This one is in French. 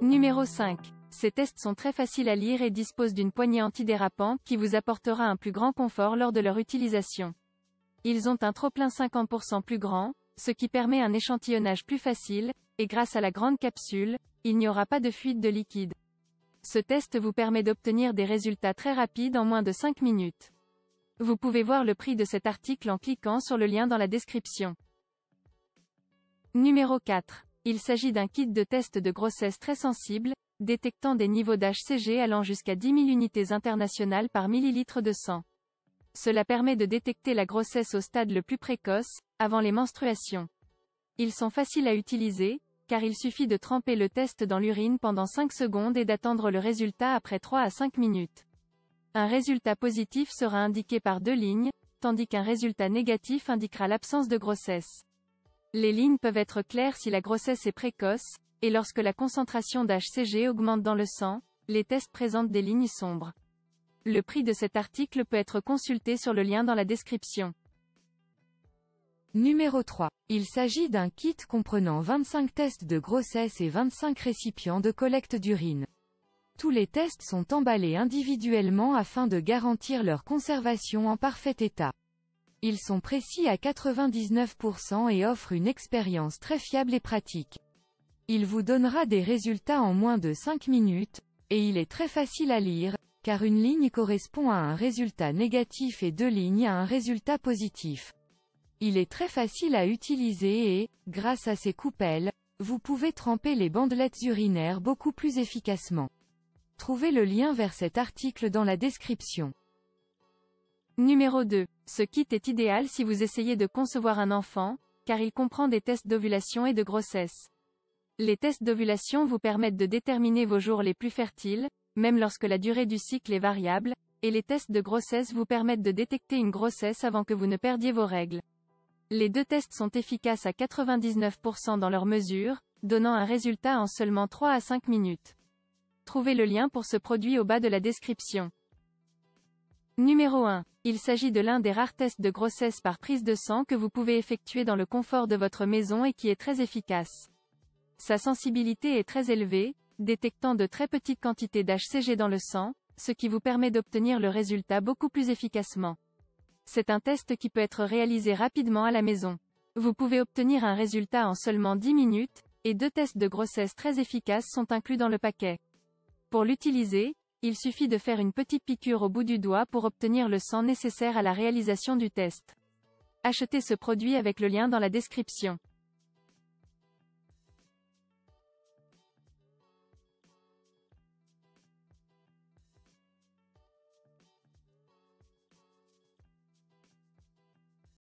Numéro 5. Ces tests sont très faciles à lire et disposent d'une poignée antidérapante qui vous apportera un plus grand confort lors de leur utilisation. Ils ont un trop-plein 50% plus grand, ce qui permet un échantillonnage plus facile, et grâce à la grande capsule, il n'y aura pas de fuite de liquide. Ce test vous permet d'obtenir des résultats très rapides en moins de 5 minutes. Vous pouvez voir le prix de cet article en cliquant sur le lien dans la description. Numéro 4. Il s'agit d'un kit de test de grossesse très sensible, détectant des niveaux d'HCG allant jusqu'à 10 000 unités internationales par millilitre de sang. Cela permet de détecter la grossesse au stade le plus précoce, avant les menstruations. Ils sont faciles à utiliser, car il suffit de tremper le test dans l'urine pendant 5 secondes et d'attendre le résultat après 3 à 5 minutes. Un résultat positif sera indiqué par 2 lignes, tandis qu'un résultat négatif indiquera l'absence de grossesse. Les lignes peuvent être claires si la grossesse est précoce, et lorsque la concentration d'HCG augmente dans le sang, les tests présentent des lignes sombres. Le prix de cet article peut être consulté sur le lien dans la description. Numéro 3. Il s'agit d'un kit comprenant 25 tests de grossesse et 25 récipients de collecte d'urine. Tous les tests sont emballés individuellement afin de garantir leur conservation en parfait état. Ils sont précis à 99% et offrent une expérience très fiable et pratique. Il vous donnera des résultats en moins de 5 minutes, et il est très facile à lire, car une ligne correspond à un résultat négatif et 2 lignes à un résultat positif. Il est très facile à utiliser et, grâce à ses coupelles, vous pouvez tremper les bandelettes urinaires beaucoup plus efficacement. Trouvez le lien vers cet article dans la description. Numéro 2. Ce kit est idéal si vous essayez de concevoir un enfant, car il comprend des tests d'ovulation et de grossesse. Les tests d'ovulation vous permettent de déterminer vos jours les plus fertiles, même lorsque la durée du cycle est variable, et les tests de grossesse vous permettent de détecter une grossesse avant que vous ne perdiez vos règles. Les deux tests sont efficaces à 99% dans leur mesure, donnant un résultat en seulement 3 à 5 minutes. Trouvez le lien pour ce produit au bas de la description. Numéro 1. Il s'agit de l'un des rares tests de grossesse par prise de sang que vous pouvez effectuer dans le confort de votre maison et qui est très efficace. Sa sensibilité est très élevée, détectant de très petites quantités d'HCG dans le sang, ce qui vous permet d'obtenir le résultat beaucoup plus efficacement. C'est un test qui peut être réalisé rapidement à la maison. Vous pouvez obtenir un résultat en seulement 10 minutes, et 2 tests de grossesse très efficaces sont inclus dans le paquet. Pour l'utiliser, il suffit de faire une petite piqûre au bout du doigt pour obtenir le sang nécessaire à la réalisation du test. Achetez ce produit avec le lien dans la description.